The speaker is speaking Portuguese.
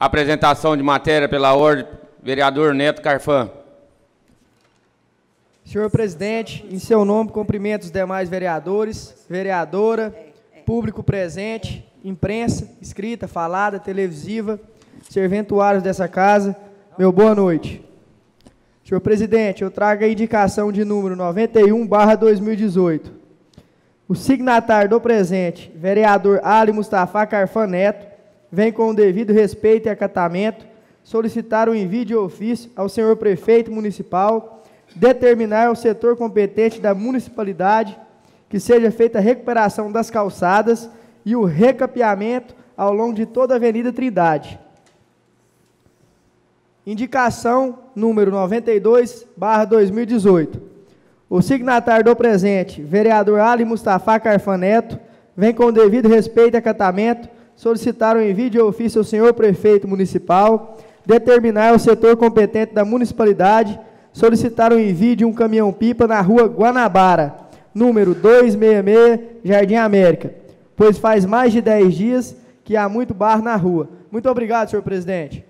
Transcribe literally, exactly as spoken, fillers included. Apresentação de matéria pela ordem, vereador Neto Karfan. Senhor presidente, em seu nome, cumprimento os demais vereadores, vereadora, público presente, imprensa, escrita, falada, televisiva, serventuários dessa casa, meu boa noite. Senhor presidente, eu trago a indicação de número noventa e um barra dois mil e dezoito. O signatário do presente, vereador Ali Mustafá Karfan Neto, vem com o devido respeito e acatamento solicitar o envio de ofício ao senhor prefeito municipal, determinar ao setor competente da municipalidade que seja feita a recuperação das calçadas e o recapeamento ao longo de toda a Avenida Trindade. Indicação número noventa e dois barra dois mil e dezoito. O signatário do presente, vereador Ali Mustafá Karfan Neto, vem com o devido respeito e acatamento solicitar o envio de ofício ao senhor prefeito municipal, determinar ao setor competente da municipalidade solicitar o envio de um caminhão-pipa na rua Guanabara, número duzentos e sessenta e seis, Jardim América, pois faz mais de dez dias que há muito barro na rua. Muito obrigado, senhor presidente.